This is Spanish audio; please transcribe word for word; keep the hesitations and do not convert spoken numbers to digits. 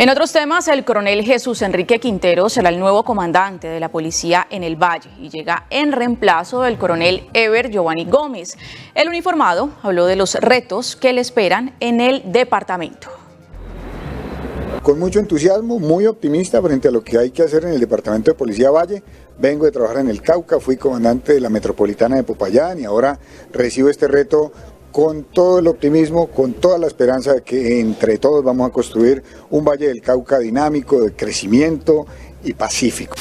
En otros temas, el coronel Jesús Enrique Quintero será el nuevo comandante de la policía en el Valle y llega en reemplazo del coronel Eber Giovanni Gómez. El uniformado habló de los retos que le esperan en el departamento. Con mucho entusiasmo, muy optimista frente a lo que hay que hacer en el departamento de Policía Valle. Vengo de trabajar en el Cauca, fui comandante de la metropolitana de Popayán y ahora recibo este reto con todo el optimismo, con toda la esperanza de que entre todos vamos a construir un Valle del Cauca dinámico, de crecimiento y pacífico.